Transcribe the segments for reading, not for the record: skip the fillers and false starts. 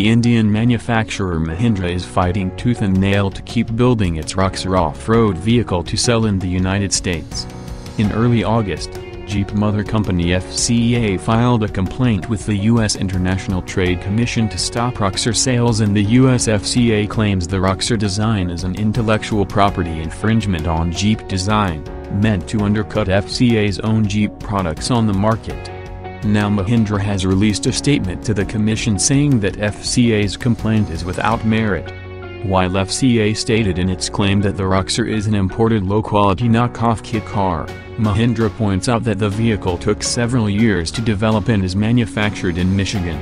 The Indian manufacturer Mahindra is fighting tooth and nail to keep building its Roxor off-road vehicle to sell in the United States. In early August, Jeep mother company FCA filed a complaint with the U.S. International Trade Commission to stop Roxor sales in the U.S. FCA claims the Roxor design is an intellectual property infringement on Jeep design, meant to undercut FCA's own Jeep products on the market. Now Mahindra has released a statement to the commission saying that FCA's complaint is without merit. While FCA stated in its claim that the Roxor is an imported low-quality knockoff kit car, Mahindra points out that the vehicle took several years to develop and is manufactured in Michigan.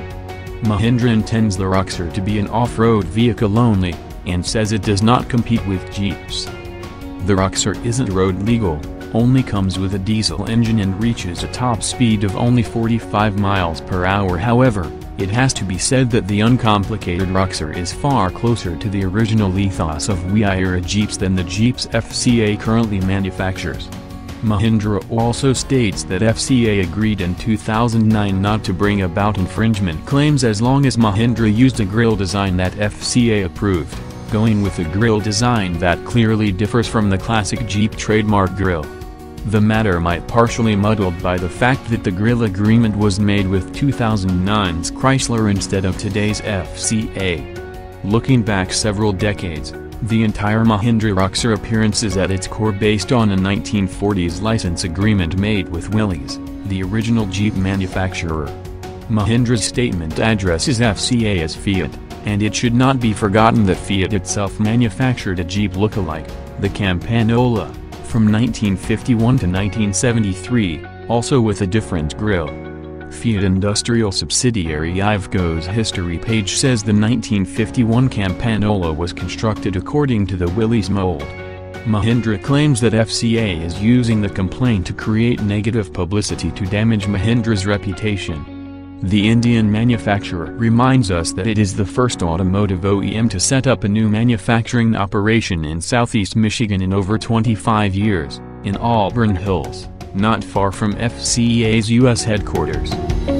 Mahindra intends the Roxor to be an off-road vehicle only, and says it does not compete with Jeeps. The Roxor isn't road legal, only comes with a diesel engine and reaches a top speed of only 45 miles per hour. However, it has to be said that the uncomplicated Roxor is far closer to the original ethos of Willys Jeeps than the Jeeps FCA currently manufactures. Mahindra also states that FCA agreed in 2009 not to bring about infringement claims as long as Mahindra used a grille design that FCA approved, going with a grille design that clearly differs from the classic Jeep trademark grille. The matter might partially muddled by the fact that the grille agreement was made with 2009's Chrysler instead of today's FCA. Looking back several decades, the entire Mahindra Roxor appearance is at its core based on a 1940s license agreement made with Willys, the original Jeep manufacturer. Mahindra's statement addresses FCA as Fiat, and it should not be forgotten that Fiat itself manufactured a Jeep lookalike, the Campagnola, from 1951 to 1973, also with a different grille. Fiat industrial subsidiary Iveco's history page says the 1951 Campagnola was constructed according to the Willys mold. Mahindra claims that FCA is using the complaint to create negative publicity to damage Mahindra's reputation. The Indian manufacturer reminds us that it is the first automotive OEM to set up a new manufacturing operation in southeast Michigan in over 25 years, in Auburn Hills, not far from FCA's U.S. headquarters.